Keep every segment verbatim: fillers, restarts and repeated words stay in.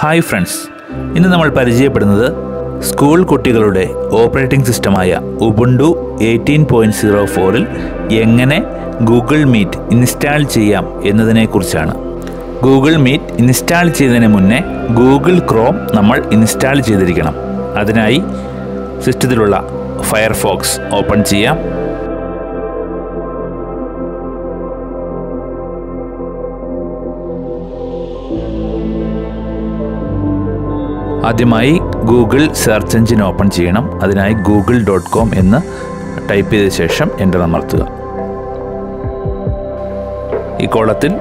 Hi friends, ഇന്ന് നമ്മൾ പരിചയപ്പെടുന്നത് സ്കൂൾ കുട്ടികളുടെ ഓപ്പറേറ്റിംഗ് സിസ്റ്റമായ ഉബുണ്ടു എയ്റ്റീൻ പോയിൻറ്റ് സീറോ ഫോറിൽ എങ്ങനെ ഗൂഗിൾ മീറ്റ് ഇൻസ്റ്റാൾ ചെയ്യാം എന്നതിനെക്കുറിച്ചാണ്. ഗൂഗിൾ മീറ്റ് ഇൻസ്റ്റാൾ ചെയ്യുന്നതിന് മുന്നേ ഗൂഗിൾ ക്രോം നമ്മൾ ഇൻസ്റ്റാൾ ചെയ്തിരിക്കണം. അതിനായി സിസ്റ്റത്തിലുള്ള ഫയർഫോക്സ് ഓപ്പൺ ചെയ്യാം. ആദ്യമായി ഗൂഗിൾ സെർച്ച് എഞ്ചിൻ ഓപ്പൺ ചെയ്യണം. അതിനായി ഗൂഗിൾ ഡോട്ട് കോം എന്ന് ടൈപ്പ് ചെയ്ത ശേഷം എൻ്റർ അമർത്തുക. ഈ കോളത്തിൽ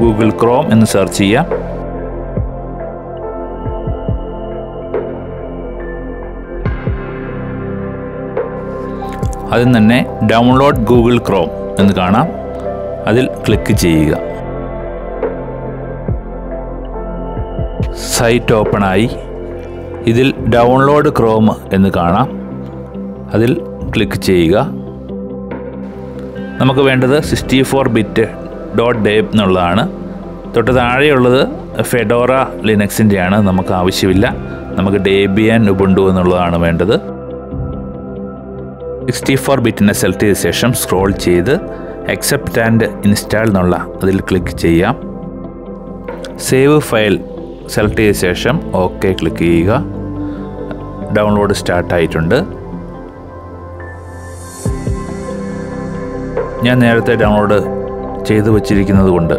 ഗൂഗിൾ ക്രോം എന്ന് സെർച്ച് ചെയ്യാം. അതിൽ തന്നെ ഡൗൺലോഡ് ഗൂഗിൾ ക്രോം എന്ന് കാണാം. അതിൽ ക്ലിക്ക് ചെയ്യുക. സൈറ്റ് ഓപ്പണായി. ഇതിൽ ഡൗൺലോഡ് ക്രോം എന്ന് കാണാം. അതിൽ ക്ലിക്ക് ചെയ്യുക. നമുക്ക് വേണ്ടത് sixty four bit dot deb എന്നുള്ളതാണ്. തൊട്ട് താഴെയുള്ളത് ഫെഡോറ ലിനക്സിൻ്റെയാണ്, നമുക്ക് ആവശ്യമില്ല. നമുക്ക് ഡെബിയൻ ഉബുണ്ടു എന്നുള്ളതാണ് വേണ്ടത്. സിക്സ്റ്റി ഫോർ ബിറ്റിനെ സെലക്ട് ചെയ്ത ശേഷം സ്ക്രോൾ ചെയ്ത് അക്സെപ്റ്റ് ആൻഡ് ഇൻസ്റ്റാൾ എന്നുള്ള അതിൽ ക്ലിക്ക് ചെയ്യാം. സേവ് ഫയൽ സെലക്ട് ചെയ്ത ശേഷം ഓക്കെ ക്ലിക്ക് ചെയ്യുക. ഡൗൺലോഡ് സ്റ്റാർട്ടായിട്ടുണ്ട്. ഞാൻ നേരത്തെ ഡൗൺലോഡ് ചെയ്തു വച്ചിരിക്കുന്നത് കൊണ്ട്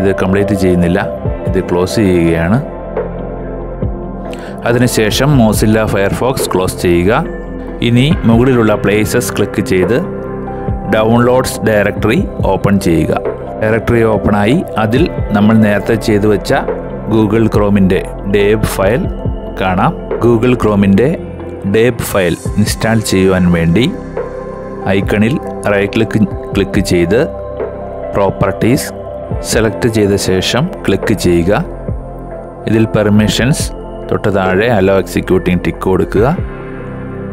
ഇത് കംപ്ലീറ്റ് ചെയ്യുന്നില്ല. ഇത് ക്ലോസ് ചെയ്യുകയാണ്. അതിനുശേഷം മോസില്ല ഫയർഫോക്സ് ക്ലോസ് ചെയ്യുക. ഇനി മുകളിലുള്ള പ്ലേസസ് ക്ലിക്ക് ചെയ്ത് ഡൗൺലോഡ്സ് ഡയറക്ടറി ഓപ്പൺ ചെയ്യുക. ഡയറക്ടറി ഓപ്പണായി. അതിൽ നമ്മൾ നേരത്തെ ചെയ്തു വച്ച ഗൂഗിൾ ക്രോമിൻ്റെ ഡേബ് ഫയൽ കാണാം. ഗൂഗിൾ ക്രോമിൻ്റെ ഡേബ് ഫയൽ ഇൻസ്റ്റാൾ ചെയ്യുവാൻ വേണ്ടി ഐക്കണിൽ റൈറ്റ് ക്ലിക്ക് ക്ലിക്ക് ചെയ്ത് പ്രോപ്പർട്ടീസ് സെലക്ട് ചെയ്ത ശേഷം ക്ലിക്ക് ചെയ്യുക. ഇതിൽ പെർമിഷൻസ്, തൊട്ട് താഴെ അലോ എക്സിക്യൂട്ടിംഗ് ടിക്ക് കൊടുക്കുക.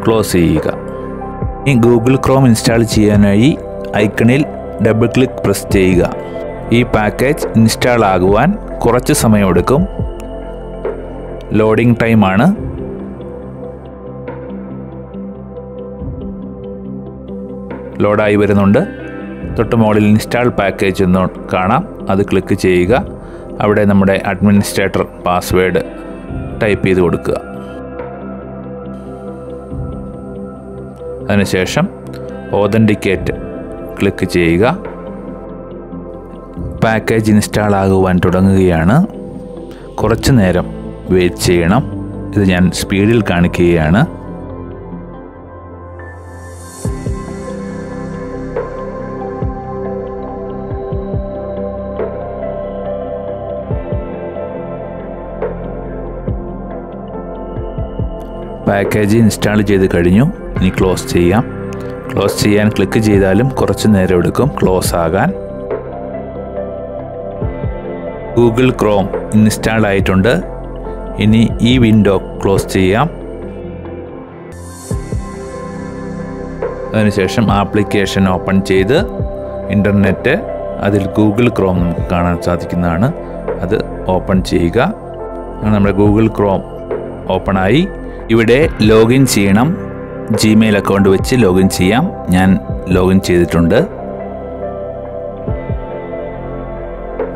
ക്ലോസ് ചെയ്യുക. ഈ ഗൂഗിൾ ക്രോം ഇൻസ്റ്റാൾ ചെയ്യാനായി ഐക്കണിൽ ഡബിൾ ക്ലിക്ക് പ്രസ് ചെയ്യുക. ഈ പാക്കേജ് ഇൻസ്റ്റാൾ ആകുവാൻ കുറച്ച് സമയമെടുക്കും. ലോഡിംഗ് ടൈമാണ്. ലോഡായി വരുന്നുണ്ട്. തൊട്ട് മുകളിൽ ഇൻസ്റ്റാൾ പാക്കേജ് എന്ന് കാണാം. അത് ക്ലിക്ക് ചെയ്യുക. അവിടെ നമ്മുടെ അഡ്മിനിസ്ട്രേറ്റർ പാസ്വേഡ് ടൈപ്പ് ചെയ്ത് കൊടുക്കുക. അതിനുശേഷം ഓതൻറ്റിക്കേറ്റ് ക്ലിക്ക് ചെയ്യുക. പാക്കേജ് ഇൻസ്റ്റാൾ ആകുവാൻ തുടങ്ങുകയാണ്. കുറച്ച് നേരം വെയിറ്റ് ചെയ്യണം. ഇത് ഞാൻ സ്പീഡിൽ കാണിക്കുകയാണ്. പാക്കേജ് ഇൻസ്റ്റാൾ ചെയ്ത് കഴിഞ്ഞു. ഇനി ക്ലോസ് ചെയ്യാം. ക്ലോസ് ചെയ്യാൻ ക്ലിക്ക് ചെയ്താലും കുറച്ച് നേരം എടുക്കും ക്ലോസ് ആകാൻ. ഗൂഗിൾ ക്രോം ഇൻസ്റ്റാൾ ആയിട്ടുണ്ട്. ഇനി ഈ വിൻഡോ ക്ലോസ് ചെയ്യാം. അതിനുശേഷം ആപ്ലിക്കേഷൻ ഓപ്പൺ ചെയ്ത് ഇൻ്റർനെറ്റ്, അതിൽ ഗൂഗിൾ ക്രോം നമുക്ക് കാണാൻ സാധിക്കുന്നതാണ്. അത് ഓപ്പൺ ചെയ്യുക. നമ്മുടെ ഗൂഗിൾ ക്രോം ഓപ്പണായി. ഇവിടെ ലോഗിൻ ചെയ്യണം. ജിമെയിൽ അക്കൗണ്ട് വെച്ച് ലോഗിൻ ചെയ്യാം. ഞാൻ ലോഗിൻ ചെയ്തിട്ടുണ്ട്.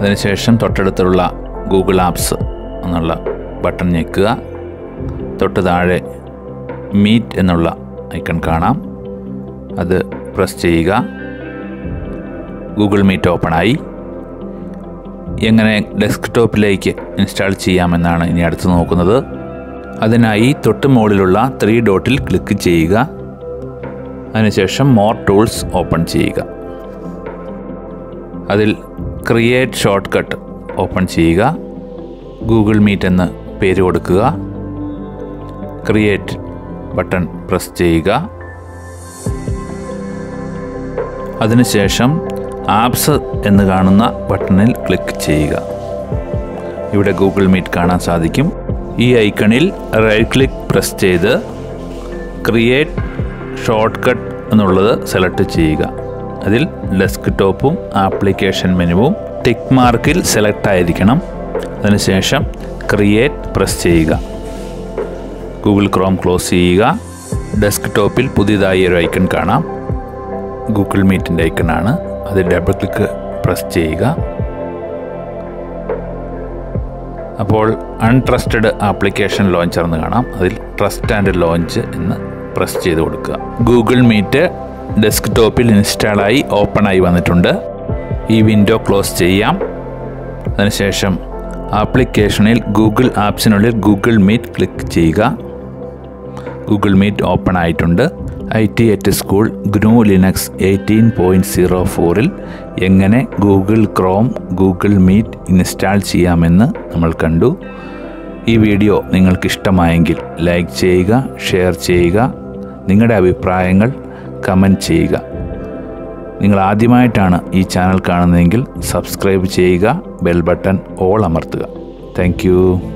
അതിനുശേഷം തൊട്ടടുത്തുള്ള ഗൂഗിൾ ആപ്സ് എന്നുള്ള ബട്ടൺ ഞെക്കുക. തൊട്ട് താഴെ മീറ്റ് എന്നുള്ള ഐക്കൺ കാണാം. അത് പ്രസ് ചെയ്യുക. ഗൂഗിൾ മീറ്റ് ഓപ്പണായി. എങ്ങനെ ഡെസ്ക്ടോപ്പിലേക്ക് ഇൻസ്റ്റാൾ ചെയ്യാമെന്നാണ് ഇനി അടുത്ത് നോക്കുന്നത്. അതിനായി തൊട്ട് മുകളിലുള്ള ത്രീ ഡോട്ടിൽ ക്ലിക്ക് ചെയ്യുക. അതിനുശേഷം മോർ ടൂൾസ് ഓപ്പൺ ചെയ്യുക. അതിൽ ക്രിയേറ്റ് ഷോർട്ട് കട്ട് ഓപ്പൺ ചെയ്യുക. ഗൂഗിൾ മീറ്റ് എന്ന് പേര് കൊടുക്കുക. ക്രിയേറ്റ് ബട്ടൺ പ്രസ് ചെയ്യുക. അതിനുശേഷം ആപ്സ് എന്ന് കാണുന്ന ബട്ടണിൽ ക്ലിക്ക് ചെയ്യുക. ഇവിടെ ഗൂഗിൾ മീറ്റ് കാണാൻ സാധിക്കും. ഈ ഐക്കണിൽ റൈറ്റ് ക്ലിക്ക് പ്രസ് ചെയ്ത് ക്രിയേറ്റ് ഷോർട്ട് കട്ട് എന്നുള്ളത് സെലക്ട് ചെയ്യുക. അതിൽ ഡെസ്ക്ടോപ്പും ആപ്ലിക്കേഷൻ മെനുവും ടിക്ക് മാർക്കിൽ സെലക്ട് ആയിരിക്കണം. അതിനുശേഷം ക്രിയേറ്റ് പ്രസ് ചെയ്യുക. ഗൂഗിൾ ക്രോം ക്ലോസ് ചെയ്യുക. ഡെസ്ക്ടോപ്പിൽ പുതിയതായി ഒരു ഐക്കൺ കാണാം. ഗൂഗിൾ മീറ്റിൻ്റെ ഐക്കണാണ്. അത് ഡബിൾ ക്ലിക്ക് പ്രസ് ചെയ്യുക. അപ്പോൾ അൺട്രസ്റ്റഡ് ആപ്ലിക്കേഷൻ ലോഞ്ചർ എന്ന് കാണാം. അതിൽ ട്രസ്റ്റ് ആൻഡ് ലോഞ്ച് എന്ന് പ്രസ് ചെയ്ത് കൊടുക്കുക. ഗൂഗിൾ മീറ്റ് ഡെസ്ക്ടോപ്പിൽ ഇൻസ്റ്റാളായി ഓപ്പണായി വന്നിട്ടുണ്ട്. ഈ വിൻഡോ ക്ലോസ് ചെയ്യാം. അതിനുശേഷം ആപ്ലിക്കേഷനിൽ ഗൂഗിൾ ആപ്സിനുള്ളിൽ ഗൂഗിൾ മീറ്റ് ക്ലിക്ക് ചെയ്യുക. ഗൂഗിൾ മീറ്റ് ഓപ്പൺ ആയിട്ടുണ്ട്. I T at school GNU Linux eighteen point zero ഫോറിൽ എങ്ങനെ Google Chrome Google Meet install ചെയ്യാമെന്ന് നമ്മൾ കണ്ടു. ഈ വീഡിയോ നിങ്ങൾക്കിഷ്ടമായെങ്കിൽ ലൈക്ക് ചെയ്യുക, ഷെയർ ചെയ്യുക, നിങ്ങളുടെ അഭിപ്രായങ്ങൾ കമൻറ്റ് ചെയ്യുക. നിങ്ങൾ ആദ്യമായിട്ടാണ് ഈ ചാനൽ കാണുന്നതെങ്കിൽ സബ്സ്ക്രൈബ് ചെയ്യുക. ബെൽ ബട്ടൺ ഓൾ അമർത്തുക. Thank U.